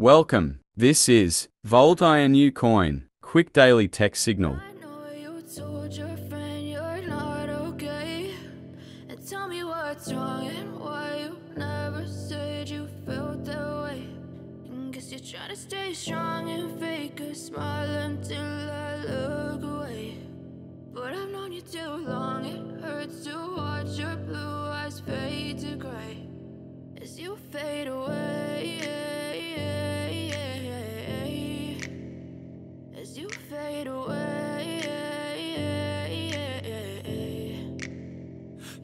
Welcome, this is Volt Inu Coin, quick daily tech signal. I know you told your friend you're not okay, and tell me what's wrong and why you never said you felt that way. And guess you're trying to stay strong and fake a smile until I look away. But I've known you too long, it hurts to watch your blue eyes fade to gray as you fade away.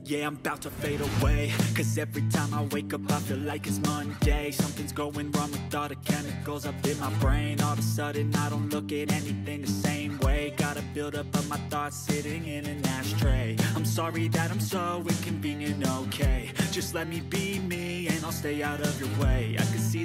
Yeah, I'm about to fade away, cause every time I wake up I feel like it's Monday. Something's going wrong with all the chemicals up in my brain. All of a sudden I don't look at anything the same way. Gotta build up of my thoughts sitting in an ashtray. I'm sorry that I'm so inconvenient, okay. Just let me be me and I'll stay out of your way. I can see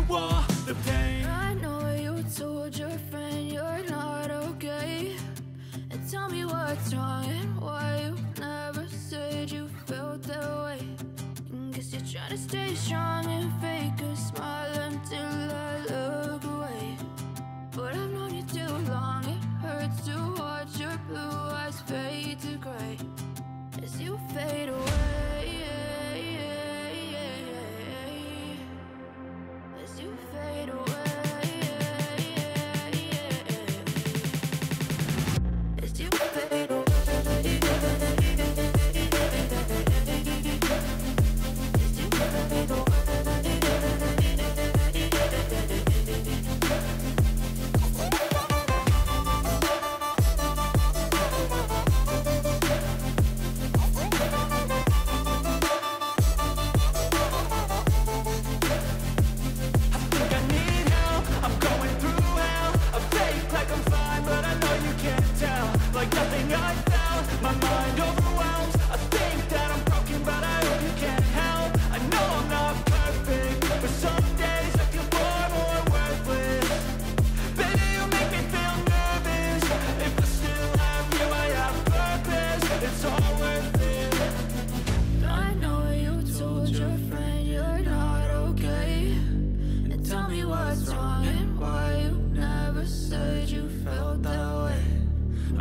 all the pain. I know you told your friend you're not okay, and tell me what's wrong and why you never said you felt that way. Guess you're trying to stay strong and fake a smile until I look away. But I've known you too long, it hurts to watch your blue eyes fade to gray as you fade away, as you fade away, as you fade away.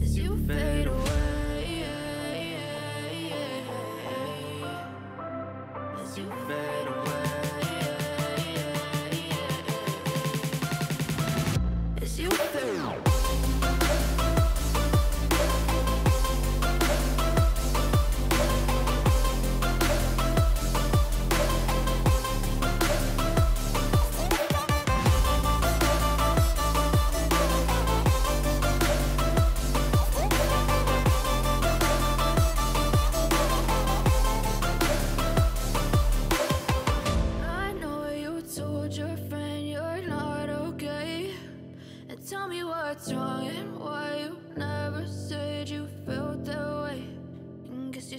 as you fade away, as you fade away, as you fade away. Your friend you're not okay, and tell me what's wrong and why you never said you felt that way. And guess you're